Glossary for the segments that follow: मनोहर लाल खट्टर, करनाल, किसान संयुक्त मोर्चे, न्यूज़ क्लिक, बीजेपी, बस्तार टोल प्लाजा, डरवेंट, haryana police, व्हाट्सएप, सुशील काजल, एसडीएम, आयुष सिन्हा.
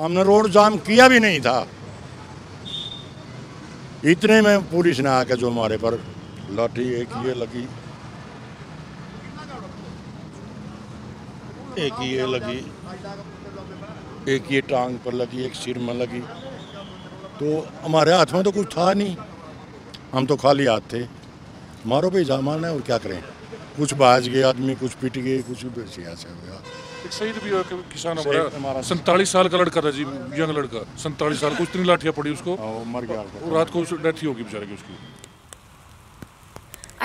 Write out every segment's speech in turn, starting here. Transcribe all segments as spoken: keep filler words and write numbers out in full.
हमने रोड जाम किया भी नहीं था, इतने में पुलिस ने आके जो हमारे पर लाठी एक ये लगी एक ये लगी एक ये टांग पर लगी, एक सिर में लगी। तो हमारे हाथ में तो कुछ था नहीं, हम तो खाली हाथ थे। मारो पे जा मारना है और क्या करें, कुछ भाज गए आदमी, कुछ पिट गए, कुछ ऐसा हुआ। एक शहीद भी हुआ किसान हमारा, सैंतालीस साल का लड़का था जी, यंग लड़का, सैंतालीस साल को इतनी लाठियाँ पड़ी उसको, मर गया। रात को डेथ ही होगी बेचारे की उसकी।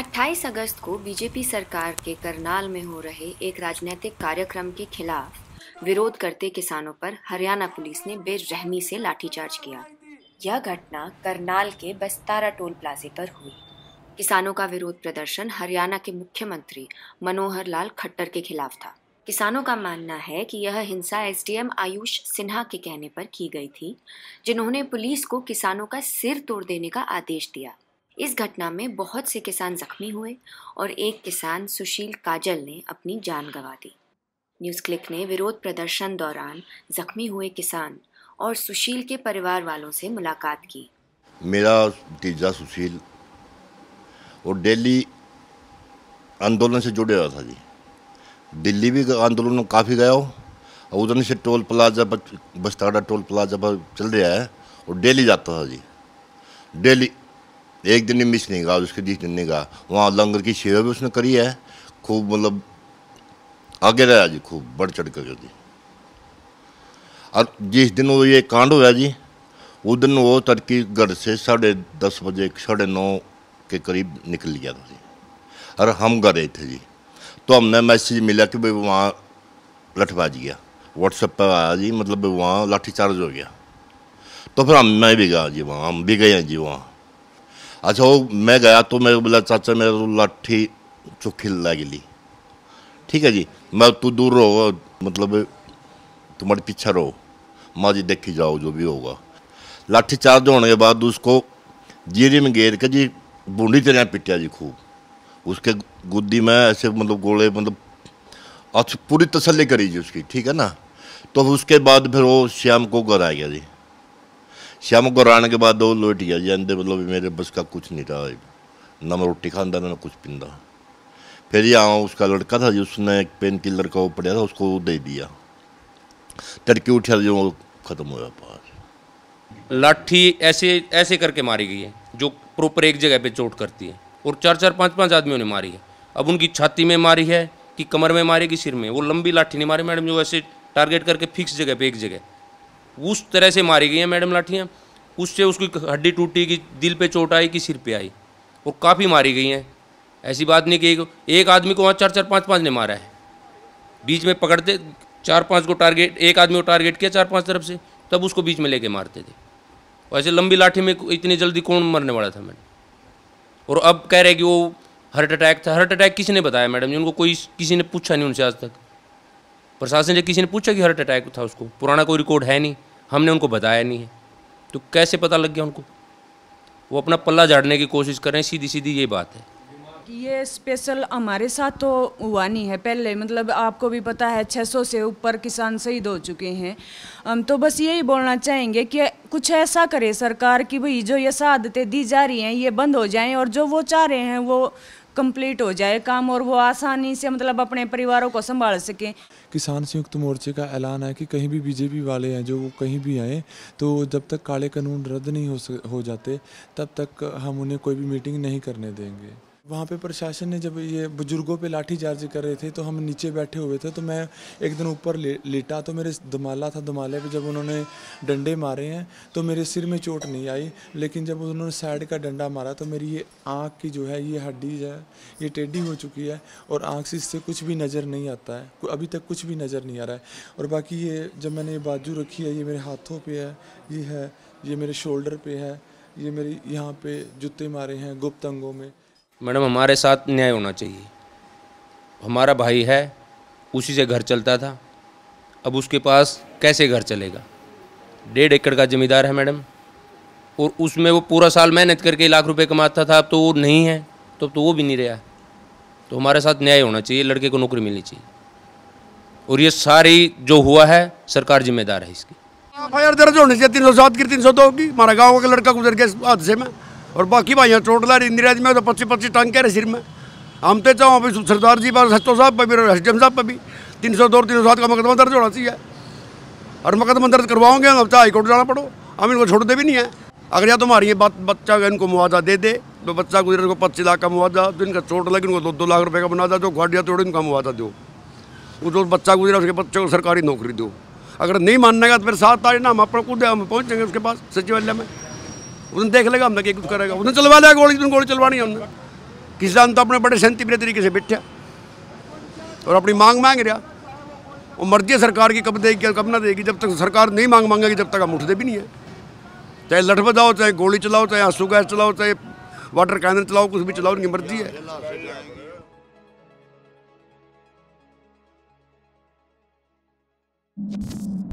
अट्ठाईस अगस्त को बीजेपी सरकार के करनाल में हो रहे एक राजनीतिक कार्यक्रम के खिलाफ विरोध करते किसानों पर हरियाणा पुलिस ने बेरहमी से लाठीचार्ज किया। यह घटना करनाल के बस्तार टोल प्लाजे पर हुई। किसानों का विरोध प्रदर्शन हरियाणा के मुख्यमंत्री मनोहर लाल खट्टर के खिलाफ था। किसानों का मानना है कि यह हिंसा एसडीएम आयुष सिन्हा के कहने पर की गई थी, जिन्होंने पुलिस को किसानों का सिर तोड़ देने का आदेश दिया। इस घटना में बहुत से किसान जख्मी हुए और एक किसान सुशील काजल ने अपनी जान गंवा दी। न्यूज़ क्लिक ने विरोध प्रदर्शन दौरान जख्मी हुए किसान और सुशील के परिवार वालों से मुलाकात की। मेरा तीजा सुशील और डेली आंदोलन से जुड़े हुआ था जी, दिल्ली भी आंदोलन में काफ़ी गया हो और उधर से टोल प्लाजा पर, बस्तार टोल प्लाजा पर चल रहा है और डेली जाता था जी, डेली एक दिन मिस नहीं गया, उसके बीस दिन नहीं गया। वहाँ लंगर की सेवा भी उसने करी है, खूब मतलब आगे रहा जी, खूब बढ़ चढ़ कर जी। और जिस दिन वो ये कांड हुआ जी, उस दिन वो तड़की घर से साढ़े दस बजे साढ़े नौ के करीब निकल गया था जी, और हम घर रहे थे जी। तो हमने मैसेज मिला कि भाई वहाँ लठबाज गया, व्हाट्सएप पर आया जी, मतलब वहाँ लाठीचार्ज हो गया। तो फिर हमने भी गया जी वहाँ, हम भी गए हैं जी वहाँ। अच्छा वो मैं गया तो मैं बोला चाचा मेरे तो लाठी चुखी लग ली, ठीक है जी, मैं तू दूर रहो, मतलब तुम्हारे पीछे रहो, माँ जी देखी जाओ जो भी होगा। लाठीचार्ज होने के बाद उसको जीरी में घेर के जी बूंदी तरह पिटिया जी खूब, उसके गुद्दी में ऐसे मतलब गोले, मतलब अच्छी पूरी तसल्ली करी जी उसकी, ठीक है ना। तो उसके बाद फिर वो शाम को घर आ गया जी, शाम को घर आने के बाद वो लौट गया जी अंदर, मतलब मेरे बस का कुछ नहीं था, ना मैं रोटी खांदा ना कुछ पींदा। फिर यहाँ उसका लड़का था जी, उसने एक पेन किलर का वो पड़ा था, उसको वो दे दिया, तड़के उठा जो वो खत्म हुआ। पास लाठी ऐसे ऐसे करके मारी गई है जो प्रॉपर एक जगह पे चोट करती है, और चार चार पांच पांच आदमियों ने मारी है। अब उनकी छाती में मारी है कि कमर में मारी कि सिर में, वो लंबी लाठी नहीं मारी मैडम, जो ऐसे टारगेट करके फिक्स जगह पे एक जगह उस तरह से मारी गई है मैडम लाठियाँ। उससे उसकी हड्डी टूटी कि दिल पे चोट आई कि सिर पे आई, और काफ़ी मारी गई हैं। ऐसी बात नहीं कि एक आदमी को वहाँ चार चार पाँच पाँच ने मारा है, बीच में पकड़ते चार पाँच को टारगेट, एक आदमी को टारगेट किया चार पाँच तरफ से, तब उसको बीच में लेके मारते थे। वैसे लंबी लाठी में इतनी जल्दी कौन मरने वाला था मैडम। और अब कह रहे कि वो हार्ट अटैक था, हार्ट अटैक किसने बताया मैडम जी, उनको कोई किसी ने पूछा नहीं उनसे आज तक, प्रशासन से किसी ने पूछा कि हार्ट अटैक था, उसको पुराना कोई रिकॉर्ड है नहीं, हमने उनको बताया नहीं है, तो कैसे पता लग गया उनको। वो अपना पल्ला झाड़ने की कोशिश कर रहे हैं, सीधी सीधी ये बात है। ये स्पेशल हमारे साथ तो हुआ नहीं है पहले, मतलब आपको भी पता है छह सौ से ऊपर किसान शहीद हो चुके हैं। हम तो बस यही बोलना चाहेंगे कि कुछ ऐसा करे सरकार कि भाई जो ये आदतें दी जा रही हैं ये बंद हो जाएं, और जो वो चाह रहे हैं वो कंप्लीट हो जाए काम, और वो आसानी से मतलब अपने परिवारों को संभाल सकें। किसान संयुक्त मोर्चे का ऐलान है कि कहीं भी बीजेपी वाले हैं जो वो कहीं भी आएँ, तो जब तक काले कानून रद्द नहीं हो सक हो जाते तब तक हम उन्हें कोई भी मीटिंग नहीं करने देंगे। वहाँ पे प्रशासन ने जब ये बुजुर्गों पे लाठी चार्ज कर रहे थे तो हम नीचे बैठे हुए थे, तो मैं एक दिन ऊपर ले, लेटा तो मेरे दमाला था, दमाले पे जब उन्होंने डंडे मारे हैं तो मेरे सिर में चोट नहीं आई, लेकिन जब उन्होंने साइड का डंडा मारा तो मेरी ये आँख की जो है ये हड्डी है ये टेढ़ी हो चुकी है, और आँख से इससे कुछ भी नज़र नहीं आता है, अभी तक कुछ भी नज़र नहीं आ रहा है। और बाकी ये जब मैंने ये बाजू रखी है ये मेरे हाथों पर है, ये है ये मेरे शोल्डर पर है, ये मेरे यहाँ पर जूते मारे हैं गुप्त अंगों में। मैडम हमारे साथ न्याय होना चाहिए, हमारा भाई है, उसी से घर चलता था, अब उसके पास कैसे घर चलेगा। डेढ़ एकड़ का ज़मींदार है मैडम, और उसमें वो पूरा साल मेहनत करके लाख रुपए कमाता था, अब तो वो नहीं है, तो तो वो भी नहीं रहा। तो हमारे साथ न्याय होना चाहिए, लड़के को नौकरी मिलनी चाहिए, और ये सारी जो हुआ है सरकार जिम्मेदार है इसकी। एफ आई आर दर्ज होनी चाहिए तीन सौ सात की तीन सौ दो की। हमारा गाँव का लड़का गुजर गया हादसे में और बाकी भाइयों चोट ला रही इंदिराज में तो पच्चीस पच्चीस टांग कह रहे सिर में। हम तो चाहो अभी सरदार जी पर हस्तो साहब पर भी और एस डी एम साहब पर भी तीन सौ दो तीन सौ सात का मुकदमा दर्ज होना चाहिए और मुकदमा दर्ज करवाओगे हम, चाहे हाईकोर्ट जाना पड़ो, हम इनको छोड़ते भी नहीं है। अगर या तो हमारी ये बात बच्चा इनको मुआवजा दे दे तो बच्चा गुजरे को पच्चीस लाख का मुआवजा, तो इनका चोट लगे इनको दो दो लाख रुपये का मुआवजा दो, गाड़िया तोड़ो इनका मुआवजा दो, जो बच्चा गुजरा उसके बच्चे को सरकारी नौकरी दो। अगर नहीं मानने का तो फिर सात आए ना हम अपना कूदे, हम पहुँच जाएंगे उसके पास सचिवालय में, उसने देख लेगा हमने क्या कुछ करेगा, उसने चलवा लिया गोली, तुम गोली चलवानी है हमने। किसान तो अपने बड़े शांति प्रिय तरीके से बैठा और अपनी मांग मांग रहा, वो मर्जी है सरकार की कब देगी कब ना देगी, जब तक सरकार नहीं मांग मांगेगी तब तक हम उठते भी नहीं है। चाहे लठ बजाओ, चाहे गोली चलाओ, चाहे आंसू गैस चलाओ, चाहे वाटर कैनन चलाओ, कुछ भी चलाओ, उनकी मर्जी है। you